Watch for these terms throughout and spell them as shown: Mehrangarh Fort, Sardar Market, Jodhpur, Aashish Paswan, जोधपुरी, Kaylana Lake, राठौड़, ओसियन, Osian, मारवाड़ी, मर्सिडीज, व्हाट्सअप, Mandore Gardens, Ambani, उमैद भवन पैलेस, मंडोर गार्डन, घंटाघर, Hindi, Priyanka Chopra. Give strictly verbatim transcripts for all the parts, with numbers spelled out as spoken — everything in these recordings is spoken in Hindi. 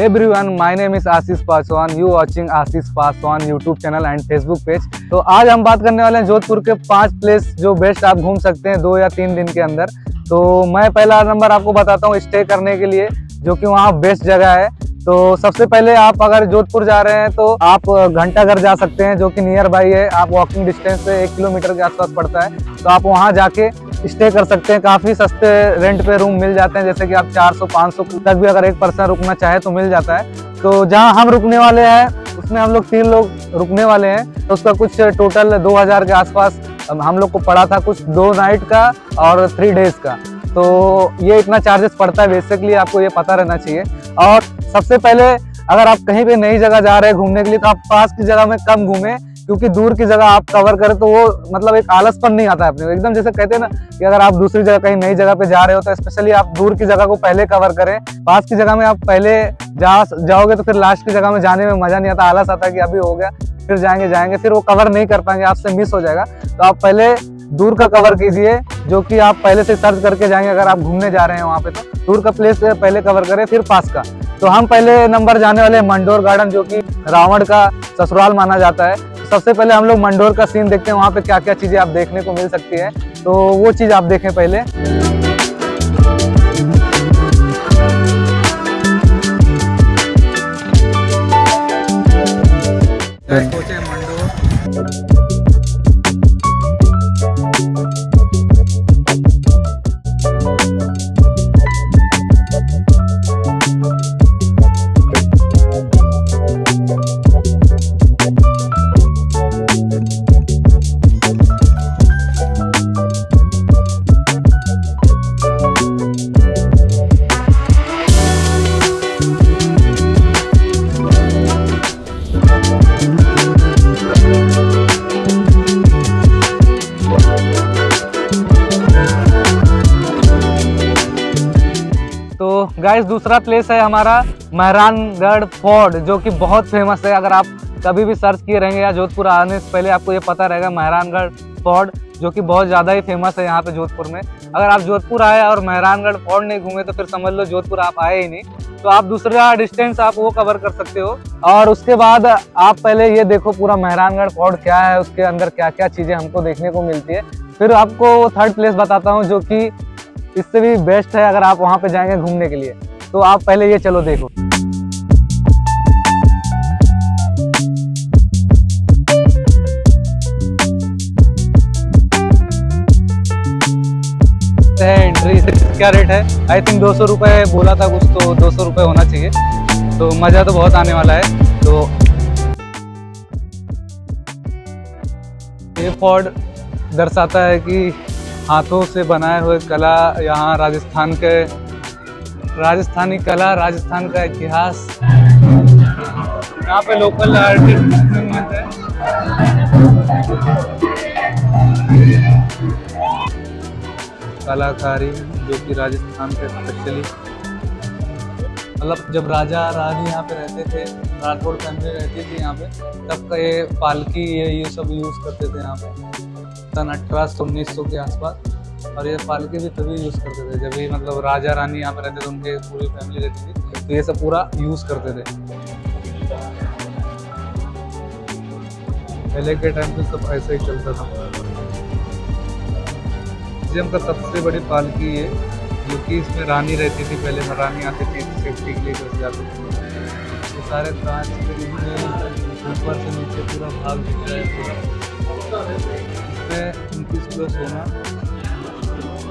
Hey everyone, my name is Aashish Paswan. You watching Aashish Paswan YouTube channel and Facebook page. तो आज हम बात करने वाले हैं जोधपुर के पांच प्लेस जो बेस्ट आप घूम सकते हैं दो या तीन दिन के अंदर। तो मैं पहला नंबर आपको बताता हूँ स्टे करने के लिए, जो कि वहाँ बेस्ट जगह है। तो सबसे पहले आप अगर जोधपुर जा रहे हैं तो आप घंटाघर जा सकते हैं, जो कि नियर बाई है। आप वॉकिंग डिस्टेंस से एक किलोमीटर के आसपास पड़ता है, तो आप वहां जाके स्टे कर सकते हैं। काफ़ी सस्ते रेंट पे रूम मिल जाते हैं, जैसे कि आप चार सौ पाँच सौ तक भी अगर एक पर्सन रुकना चाहे तो मिल जाता है। तो जहां हम रुकने वाले हैं उसमें हम लोग तीन लोग रुकने वाले हैं, तो उसका कुछ टोटल दो हज़ार के आसपास हम लोग को पड़ा था, कुछ दो नाइट का और थ्री डेज का। तो ये इतना चार्जेस पड़ता है, बेसिकली आपको ये पता रहना चाहिए। और सबसे पहले अगर आप कहीं पे नई जगह जा रहे हैं घूमने के लिए, तो आप पास की जगह में कम घूमें, क्योंकि दूर की जगह आप कवर करें तो वो मतलब एक आलसपन नहीं आता है अपने एकदम। जैसे कहते हैं ना कि अगर आप दूसरी जगह कहीं नई जगह पे जा रहे हो तो स्पेशली आप दूर की जगह को पहले कवर करें। पास की जगह में आप पहले जा जाओगे तो फिर लास्ट की जगह में जाने में मज़ा नहीं आता, आलस आता है कि अभी हो गया, फिर जाएंगे जाएंगे फिर वो कवर नहीं कर पाएंगे, आपसे मिस हो जाएगा। तो आप पहले दूर का कवर कीजिए, जो कि आप पहले से सर्च करके जाएंगे अगर आप घूमने जा रहे हैं वहाँ पे, तो दूर का प्लेस पहले कवर करें फिर पास का। तो हम पहले नंबर जाने वाले हैं मंडोर गार्डन, जो कि रावण का ससुराल माना जाता है। सबसे पहले हम लोग मंडोर का सीन देखते हैं, वहाँ पे क्या क्या चीज़ें आप देखने को मिल सकती है, तो वो चीज़ आप देखें पहले। गाइस दूसरा प्लेस है हमारा मेहरानगढ़ फोर्ट, जो कि बहुत फेमस है। अगर आप कभी भी सर्च किए रहेंगे या जोधपुर आने से पहले आपको ये पता रहेगा मेहरानगढ़ फोर्ट, जो कि बहुत ज़्यादा ही फेमस है यहाँ पे जोधपुर में। अगर आप जोधपुर आए और मेहरानगढ़ फोर्ट नहीं घूमे तो फिर समझ लो जोधपुर आप आए ही नहीं। तो आप दूसरा डिस्टेंस आप वो कवर कर सकते हो। और उसके बाद आप पहले ये देखो पूरा मेहरानगढ़ फोर्ट क्या है, उसके अंदर क्या क्या चीज़ें हमको देखने को मिलती है। फिर आपको थर्ड प्लेस बताता हूँ, जो कि इससे भी बेस्ट है अगर आप वहाँ पे जाएंगे घूमने के लिए। तो आप पहले ये चलो देखो। एंट्री क्या रेट है? आई थिंक दो सौ रुपये बोला था कुछ, तो दो सौ रुपये होना चाहिए। तो मज़ा तो बहुत आने वाला है। तो ये फोर्ट दर्शाता है कि हाथों से बनाए हुए कला, यहाँ राजस्थान के राजस्थानी कला, राजस्थान का इतिहास यहाँ पे लोकल आर्टिस्ट है। कलाकारी जो कि राजस्थान के स्पेशली, मतलब जब राजा रानी यहाँ पे रहते थे, राठौड़ फैमिली रहती थी यहाँ पे, तब का ये पालकी ये ये सब यूज़ करते थे यहाँ पे सन अठारह सौ उन्नीस सौ के आसपास। और ये पालकी भी तभी यूज़ करते थे जब ये मतलब राजा रानी यहाँ पे रहते थे, उनके पूरी फैमिली रहती थी, तो ये सब पूरा यूज़ करते थे। पहले के टाइम पे सब ऐसा ही चलता था। जिसमें का सबसे बड़ी पालकी है, जो कि इसमें रानी रहती थी पहले, में रानी आती थी सेफ्टी के लिए घर जाती थी। तो सारे कांच ऊपर से नीचे पूरा भाग दिख रहा है, पूरा उनतीस किलो सोना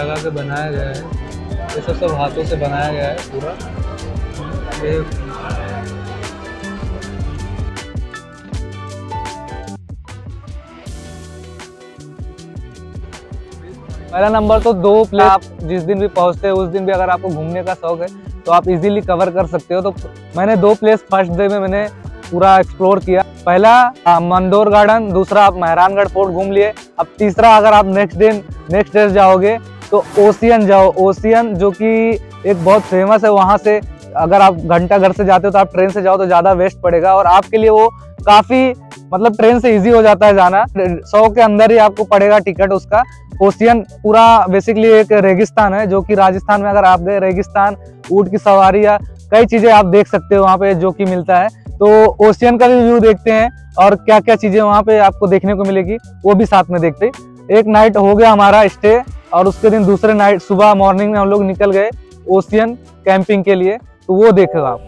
लगा के बनाया गया है। ये सब सब हाथों से बनाया गया है पूरा। पहला नंबर तो दो प्लेस आप जिस दिन भी पहुंचते हैं उस दिन भी अगर आपको घूमने का शौक है तो आप इजीली कवर कर सकते हो। तो मैंने दो प्लेस फर्स्ट डे में मैंने पूरा एक्सप्लोर किया। पहला मंदोर गार्डन, दूसरा आप मेहरानगढ़ फोर्ट घूम लिए। अब तीसरा अगर आप नेक्स्ट दिन नेक्स्ट डे जाओगे तो ओसियन जाओ। ओसियन जो कि एक बहुत फेमस है, वहाँ से अगर आप घंटाघर से जाते हो तो आप ट्रेन से जाओ तो ज़्यादा वेस्ट पड़ेगा, और आपके लिए वो काफ़ी मतलब ट्रेन से इजी हो जाता है जाना। सौ के अंदर ही आपको पड़ेगा टिकट उसका। ओसियन पूरा बेसिकली एक रेगिस्तान है, जो कि राजस्थान में अगर आप गए रेगिस्तान ऊँट की सवारी या कई चीजें आप देख सकते हो वहाँ पे जो कि मिलता है। तो ओशियन का भी व्यू देखते हैं और क्या क्या चीजें वहाँ पे आपको देखने को मिलेगी वो भी साथ में देखते हैं। एक नाइट हो गया हमारा स्टे और उसके दिन दूसरे नाइट सुबह मॉर्निंग में हम लोग निकल गए ओशियन कैंपिंग के लिए, तो वो देखो आप।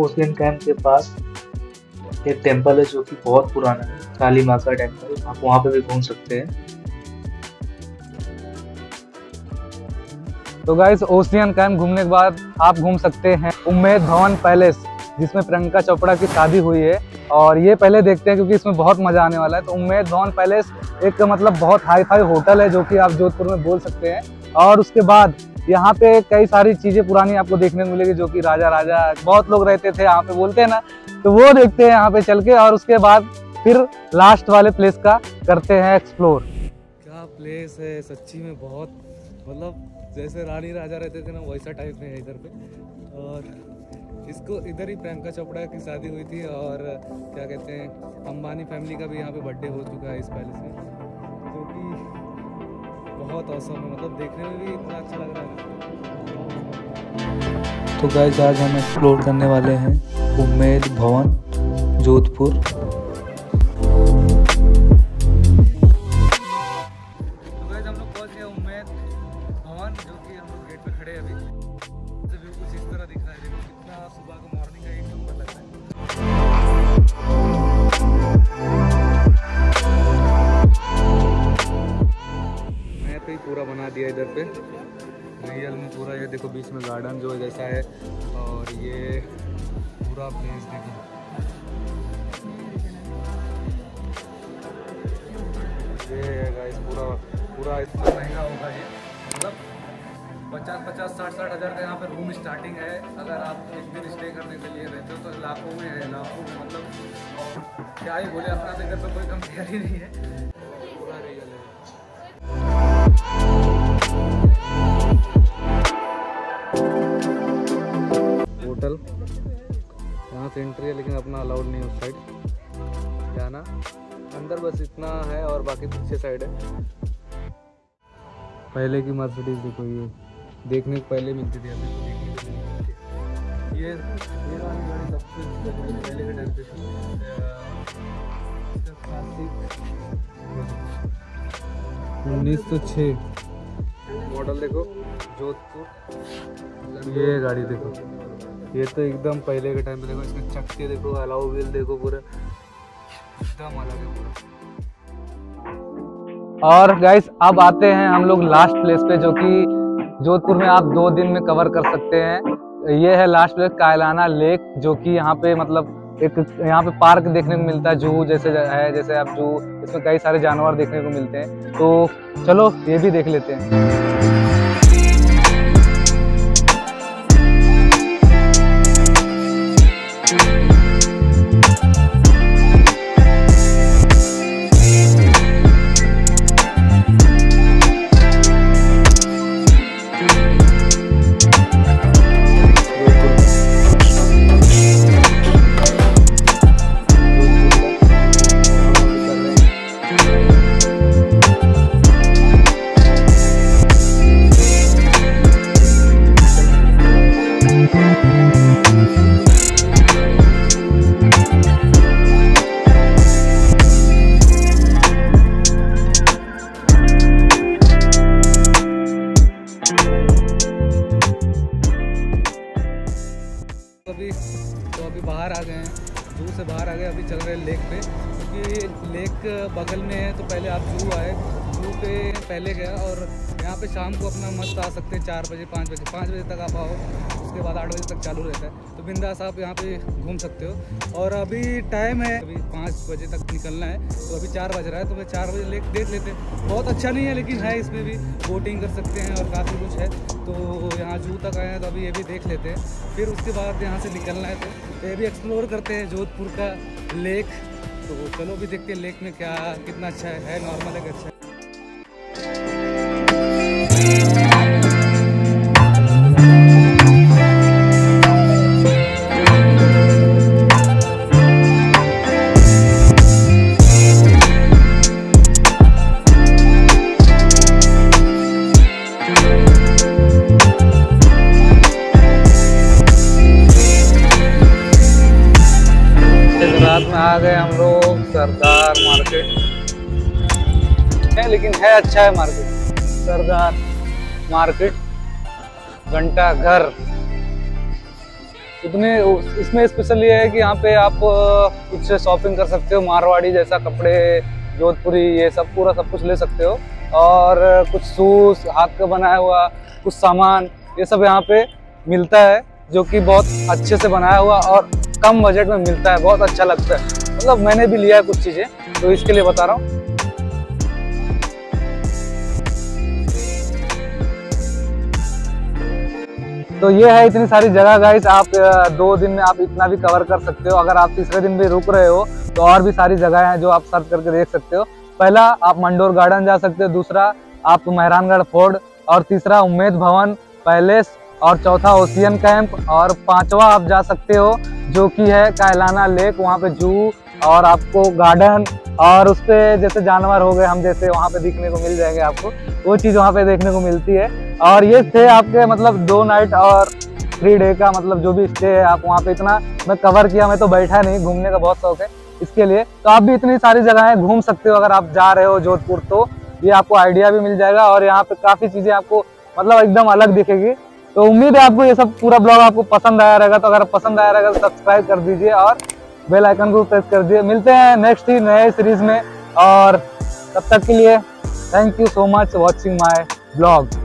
ओशियन कैंप के पास एक टेंपल है जो कि बहुत पुराना है, काली माँ का टेंपल, आप वहाँ पे भी घूम सकते हैं। तो गाइस ओशियन कैंप घूमने के बाद आप घूम सकते हैं उमैद भवन पैलेस, जिसमें प्रियंका चोपड़ा की शादी हुई है, और ये पहले देखते हैं क्योंकि इसमें बहुत मजा आने वाला है। तो उमैद भवन पैलेस एक मतलब बहुत हाई फाई होटल है जो कि आप जोधपुर में बोल सकते हैं। और उसके बाद यहाँ पे कई सारी चीजें पुरानी आपको देखने को मिलेगी जो कि राजा राजा बहुत लोग रहते थे यहाँ पे, बोलते हैं ना, तो वो देखते हैं यहाँ पे चल के। और उसके बाद फिर लास्ट वाले प्लेस का करते हैं एक्सप्लोर। क्या प्लेस है सच्ची में, बहुत मतलब जैसे रानी राजा रहते थे ना वैसा टाइप में है इधर पे। और इसको इधर ही प्रियंका चोपड़ा की शादी हुई थी, और क्या कहते हैं अम्बानी फैमिली का भी यहाँ पे बर्थडे हो चुका है इस पैलेस में, जो कि बहुत औसम है, मतलब देखने में भी इतना अच्छा लग रहा है। तो गाइस आज हम एक्सप्लोर करने वाले हैं उमैद भवन जोधपुर। तो गाइस हम लोग पहुंच गए उमैद भवन, जो कि हम लोग गेट पे खड़े हैं अभी। तो व्यू कुछ इस तरह दिख रहा है, देखो कितना सुबह का मॉर्निंग का एक नंबर लग रहा है। पे पूरा बना दिया इधर पे रियल में पूरा, ये देखो बीच में गार्डन जो जैसा है, और ये पूरा प्लेस देखो। ये गाइस पूरा पूरा इतना महंगा होगा ये, मतलब पचास पचास साठ साठ हज़ार का यहाँ पे रूम स्टार्टिंग है। अगर आप एक दिन स्टे करने के लिए रहते हो तो लाखों में है, लाखों में, मतलब और क्या ही बोले, अपना देखकर तो कोई कम तैयारी नहीं है। होटल यहाँ से एंट्री है लेकिन अपना अलाउड नहीं, उस साइड जाना अंदर बस इतना है, और बाकी पीछे साइड है। पहले की मर्सिडीज देखो, ये देखने को पहले मिलती थी हमें, ये पहले के टाइम पे उन्नीस सौ छः मॉडल देखो जोधपुर। ये गाड़ी देखो, ये तो एकदम पहले के टाइम पे देखो, इसमें चक्के देखो, अलाउ व्हील देखो, पूरा एकदम अलग है पूरा। और गाइस अब आते हैं हम लोग लास्ट प्लेस पे, जो कि जोधपुर में आप दो दिन में कवर कर सकते हैं। ये है लास्ट प्लेस कायलाना लेक, जो कि यहाँ पे मतलब एक यहाँ पे पार्क देखने को मिलता है, जू जैसे है, जैसे आप जू, इसमें कई सारे जानवर देखने को मिलते हैं। तो चलो ये भी देख लेते हैं। बाहर आ गए हैं, जू से बाहर आ गए, अभी चल रहे हैं लेक पे, क्योंकि लेक बगल में है। तो पहले आप जू आए, जू पे पहले गया और यहाँ पे शाम को अपना मस्त आ सकते हैं। चार बजे पाँच बजे पाँच बजे तक आप आओ, उसके बाद आठ बजे तक चालू रहता है। तो बिंदास आप यहाँ पे घूम सकते हो। और अभी टाइम है, अभी पाँच बजे तक निकलना है, तो अभी चार बज रहा है, तो मैं चार बजे लेक देख लेते हैं। बहुत अच्छा नहीं है लेकिन है, इसमें भी बोटिंग कर सकते हैं और काफ़ी कुछ है। तो यहाँ जू तक आए हैं तो अभी ये भी देख लेते हैं, फिर उसके बाद यहाँ से निकलना है। तो ये भी एक्सप्लोर करते हैं जोधपुर का लेक। तो चलो भी देखते हैं लेक में क्या कितना अच्छा है, है नॉर्मल है अच्छा है। आ गए हम लोग सरदार मार्केट है, लेकिन है अच्छा है मार्केट। सरदार मार्केट घंटा घर उतने इसमें स्पेशल ये है कि यहाँ पे आप कुछ शॉपिंग कर सकते हो, मारवाड़ी जैसा कपड़े, जोधपुरी, ये सब पूरा सब कुछ ले सकते हो। और कुछ सूस, हाथ का बनाया हुआ कुछ सामान, ये सब यहाँ पे मिलता है, जो कि बहुत अच्छे से बनाया हुआ और कम बजट में मिलता है। बहुत अच्छा लगता है, मतलब मैंने भी लिया है कुछ चीजें, तो इसके लिए बता रहा हूँ। तो ये है इतनी सारी जगह गाइस, आप दो दिन में आप इतना भी कवर कर सकते हो। अगर आप तीसरे दिन भी रुक रहे हो तो और भी सारी जगह हैं जो आप सर्च करके देख सकते हो। पहला आप मंडोर गार्डन जा सकते हो, दूसरा आप मेहरानगढ़ फोर्ट, और तीसरा उमैद भवन पैलेस, और चौथा ओशियन कैंप, और पांचवा आप जा सकते हो जो कि है कायलाना लेक। वहाँ पे जू और आपको गार्डन और उस पर जैसे जानवर हो गए हम जैसे वहाँ पे दिखने को मिल जाएंगे, आपको वो चीज़ वहाँ पे देखने को मिलती है। और ये थे आपके मतलब दो नाइट और थ्री डे का मतलब जो भी स्टे है आप वहाँ पे, इतना मैं कवर किया। मैं तो बैठा नहीं, घूमने का बहुत शौक है इसके लिए। तो आप भी इतनी सारी जगहें घूम सकते हो अगर आप जा रहे हो जोधपुर, तो ये आपको आइडिया भी मिल जाएगा और यहाँ पर काफ़ी चीज़ें आपको मतलब एकदम अलग दिखेगी। तो उम्मीद है आपको ये सब पूरा ब्लॉग आपको पसंद आया रहेगा। तो अगर पसंद आया रहेगा तो सब्सक्राइब कर दीजिए और बेल आइकन को प्रेस कर दीजिए। मिलते हैं नेक्स्ट ही नए सीरीज में, और तब तक के लिए thank you so much watching my blog.